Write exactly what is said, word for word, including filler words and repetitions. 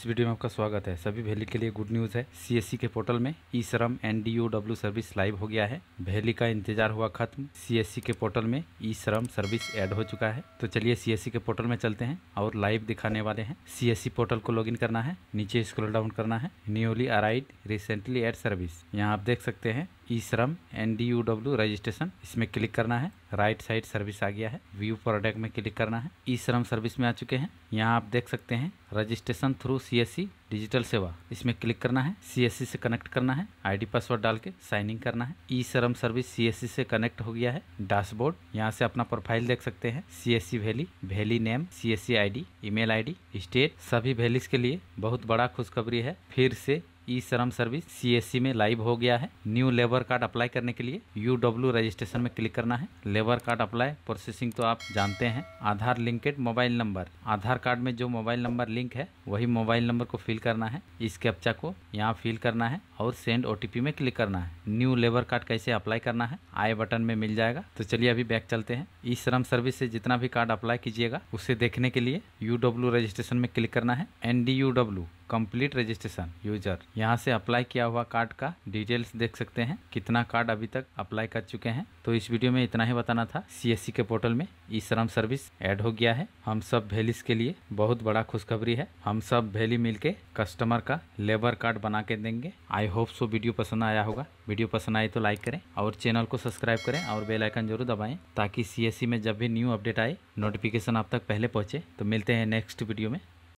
इस वीडियो में आपका स्वागत है। सभी भैली के लिए गुड न्यूज़ है। सी एस सी के पोर्टल में ई Shram NDO W service live हो गया है। भैली का इंतजार हुआ खत्म। सी एस सी के पोर्टल में ई श्रम सर्विस ऐड हो चुका है। तो चलिए सी एस सी के पोर्टल में चलते हैं और लाइव दिखाने वाले हैं। सी एस सी पोर्टल को लॉगिन करना है, नीचे स्क्रॉल डाउन करना है, newly arrived recently add service. यहाँ आप देख सकते हैं e Shram NDO W registration, इसमें क्लिक करना है। राइट साइड सर्विस आ गया है, व्यू प्रोडक्ट में क्लिक करना है। ई श्रम सर्विस में आ चुके हैं। यहाँ आप देख सकते हैं registration through C S C digital सेवा, इसमें क्लिक करना है। सी एस सी से कनेक्ट करना है, आईडी पासवर्ड डाल के साइन इन करना है। ई श्रम सर्विस सी एस सी से कनेक्ट हो गया है। डैशबोर्ड, यहाँ से अपना प्रोफाइल देख सकते हैं। C S C V L E, V L E name, C S C I D, email I D, state. सभी भैलीज के लिए बहुत बड़ा खुशखबरी है, फिर से ई श्रम सर्विस सी एस सी में लाइव हो गया है। न्यू लेबर कार्ड अप्लाई करने के लिए यू डब्ल्यू रजिस्ट्रेशन में क्लिक करना है। लेबर कार्ड अप्लाई प्रोसेसिंग तो आप जानते हैं। Aadhaar linked mobile number, Aadhaar card में जो मोबाइल नंबर लिंक है वही मोबाइल नंबर को फिल करना है। इस कैप्चा को यहाँ फिल करना है और सेंड ओटीपी में क्लिक करना है। न्यू लेबर कार्ड कैसे अप्लाई करना है आई बटन में मिल जाएगा। तो चलिए अभी बैक चलते हैं। ई श्रम सर्विस से जितना भी कार्ड अप्लाई कीजिएगा उसे देखने के लिए यू डब्ल्यू रजिस्ट्रेशन में क्लिक करना है। N D U W complete registration user, यहाँ से अप्लाई किया हुआ कार्ड का डिटेल्स देख सकते हैं, कितना कार्ड अभी तक अप्लाई कर चुके हैं। तो इस वीडियो में इतना ही बताना था। सीएससी के पोर्टल में ई श्रम सर्विस ऐड हो गया है। हम सब भैलीस के लिए बहुत बड़ा खुशखबरी है। हम सब भैली मिलके कस्टमर का लेबर कार्ड बना के देंगे। आई होप सो वीडियो पसंद आया होगा। वीडियो पसंद आए तो लाइक करें और चैनल को सब्सक्राइब करें और बेल आइकन जरूर दबाएं ताकि सीएससी में जब भी न्यू अपडेट आए नोटिफिकेशन आप तक पहले पहुंचे। तो मिलते हैं नेक्स्ट वीडियो में।